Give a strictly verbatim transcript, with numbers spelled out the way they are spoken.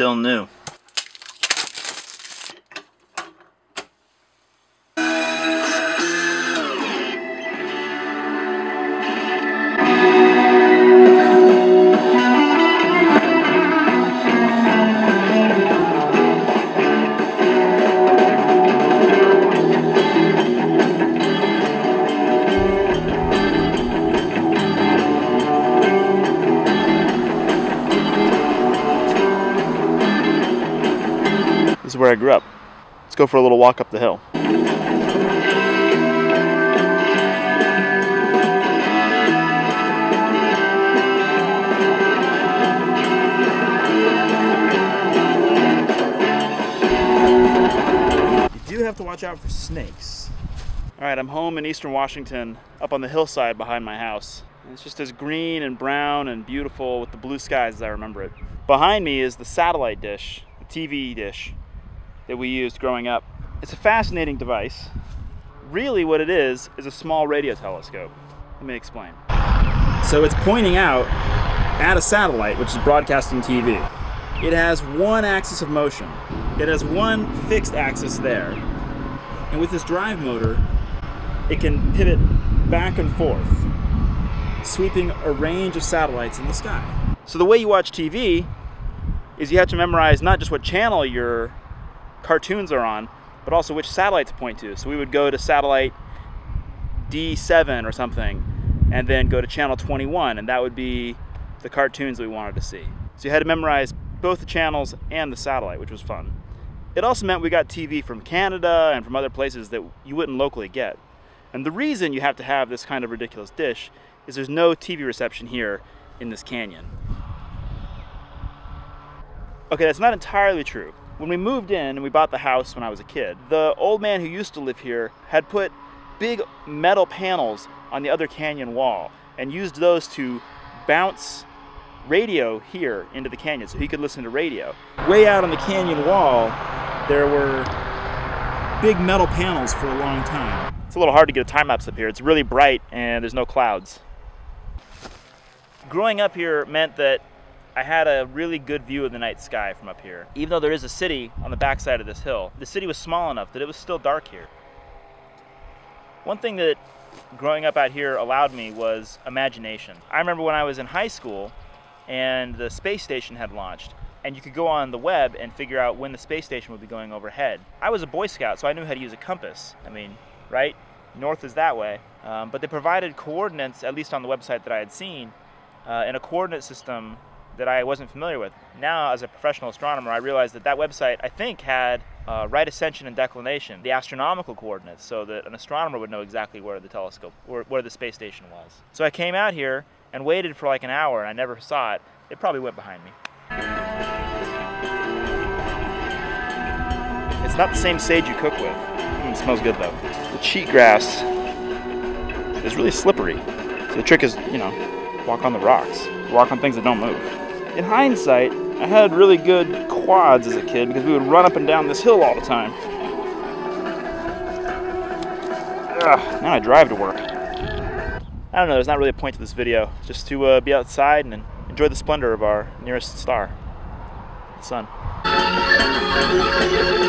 still new. This is where I grew up. Let's go for a little walk up the hill. You do have to watch out for snakes. All right, I'm home in Eastern Washington, up on the hillside behind my house. It's just as green and brown and beautiful with the blue skies as I remember it. Behind me is the satellite dish, the T V dish, that we used growing up. It's a fascinating device. Really what it is, is a small radio telescope. Let me explain. So it's pointing out at a satellite, which is broadcasting T V. It has one axis of motion. It has one fixed axis there. And with this drive motor, it can pivot back and forth, sweeping a range of satellites in the sky. So the way you watch T V is you have to memorize not just what channel you're cartoons are on, but also which satellite to point to. So we would go to satellite D seven or something, and then go to channel twenty-one, and that would be the cartoons we wanted to see. So you had to memorize both the channels and the satellite, which was fun. It also meant we got T V from Canada and from other places that you wouldn't locally get. And the reason you have to have this kind of ridiculous dish is there's no T V reception here in this canyon. Okay, that's not entirely true. When we moved in and we bought the house when I was a kid, the old man who used to live here had put big metal panels on the other canyon wall and used those to bounce radio here into the canyon so he could listen to radio. Way out on the canyon wall, there were big metal panels for a long time. It's a little hard to get a time lapse up here. It's really bright and there's no clouds. Growing up here meant that I had a really good view of the night sky from up here. Even though there is a city on the backside of this hill, the city was small enough that it was still dark here. One thing that growing up out here allowed me was imagination. I remember when I was in high school and the space station had launched, and you could go on the web and figure out when the space station would be going overhead. I was a Boy Scout, so I knew how to use a compass. I mean, right? North is that way. Um, but they provided coordinates, at least on the website that I had seen, uh, in a coordinate system that I wasn't familiar with. Now, as a professional astronomer, I realized that that website, I think, had uh, right ascension and declination, the astronomical coordinates, so that an astronomer would know exactly where the telescope, or where the space station was. So I came out here and waited for like an hour, and I never saw it. It probably went behind me. It's not the same sage you cook with. Mm, it smells good, though. The cheatgrass is really slippery. So the trick is, you know, walk on the rocks. Walk on things that don't move. In hindsight, I had really good quads as a kid because we would run up and down this hill all the time. Ugh, now I drive to work. I don't know, there's not really a point to this video. Just to uh, be outside and enjoy the splendor of our nearest star, the sun.